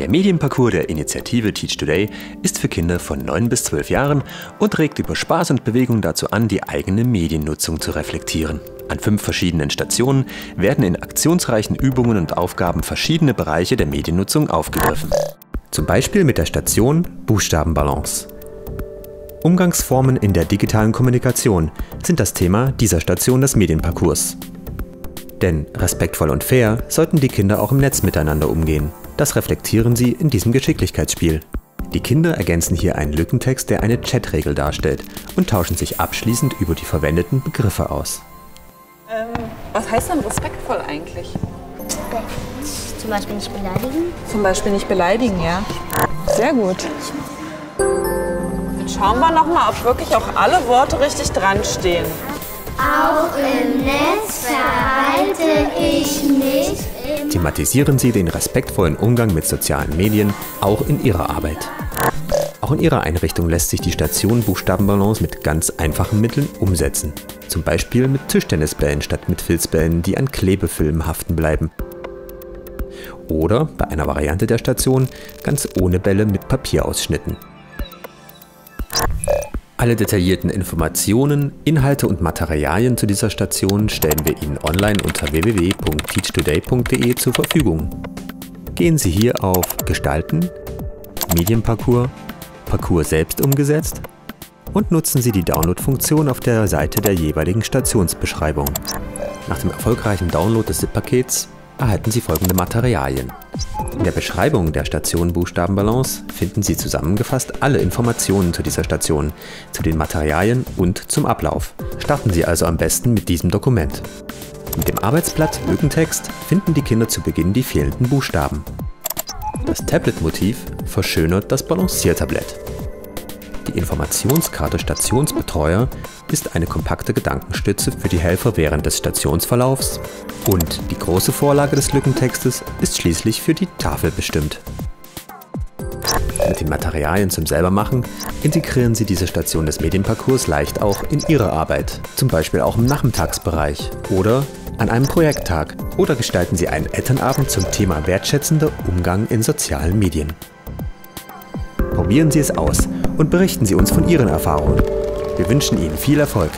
Der Medienparcours der Initiative Teachtoday ist für Kinder von 9 bis 12 Jahren und regt über Spaß und Bewegung dazu an, die eigene Mediennutzung zu reflektieren. An 5 verschiedenen Stationen werden in aktionsreichen Übungen und Aufgaben verschiedene Bereiche der Mediennutzung aufgegriffen. Zum Beispiel mit der Station Buchstabenbalance. Umgangsformen in der digitalen Kommunikation sind das Thema dieser Station des Medienparcours. Denn respektvoll und fair sollten die Kinder auch im Netz miteinander umgehen. Das reflektieren sie in diesem Geschicklichkeitsspiel. Die Kinder ergänzen hier einen Lückentext, der eine Chatregel darstellt, und tauschen sich abschließend über die verwendeten Begriffe aus. Was heißt denn respektvoll eigentlich? Zum Beispiel nicht beleidigen. Zum Beispiel nicht beleidigen, ja. Sehr gut. Dann schauen wir nochmal, ob wirklich auch alle Worte richtig dran stehen. Auch im Netz verhalte ich mich. Thematisieren Sie den respektvollen Umgang mit sozialen Medien auch in Ihrer Arbeit. Auch in Ihrer Einrichtung lässt sich die Station Buchstabenbalance mit ganz einfachen Mitteln umsetzen. Zum Beispiel mit Tischtennisbällen statt mit Filzbällen, die an Klebefilmen haften bleiben. Oder bei einer Variante der Station ganz ohne Bälle mit Papierausschnitten. Alle detaillierten Informationen, Inhalte und Materialien zu dieser Station stellen wir Ihnen online unter www.teachtoday.de zur Verfügung. Gehen Sie hier auf Gestalten, Medienparcours, Parcours selbst umgesetzt und nutzen Sie die Download-Funktion auf der Seite der jeweiligen Stationsbeschreibung. Nach dem erfolgreichen Download des ZIP-Pakets erhalten Sie folgende Materialien. In der Beschreibung der Station Buchstabenbalance finden Sie zusammengefasst alle Informationen zu dieser Station, zu den Materialien und zum Ablauf. Starten Sie also am besten mit diesem Dokument. Mit dem Arbeitsblatt Lückentext finden die Kinder zu Beginn die fehlenden Buchstaben. Das Tablet-Motiv verschönert das Balanciertablett. Die Informationskarte Stationsbetreuer ist eine kompakte Gedankenstütze für die Helfer während des Stationsverlaufs und die große Vorlage des Lückentextes ist schließlich für die Tafel bestimmt. Mit den Materialien zum Selbermachen integrieren Sie diese Station des Medienparcours leicht auch in Ihre Arbeit, zum Beispiel auch im Nachmittagsbereich oder an einem Projekttag, oder gestalten Sie einen Elternabend zum Thema wertschätzender Umgang in sozialen Medien. Probieren Sie es aus und berichten Sie uns von Ihren Erfahrungen. Wir wünschen Ihnen viel Erfolg.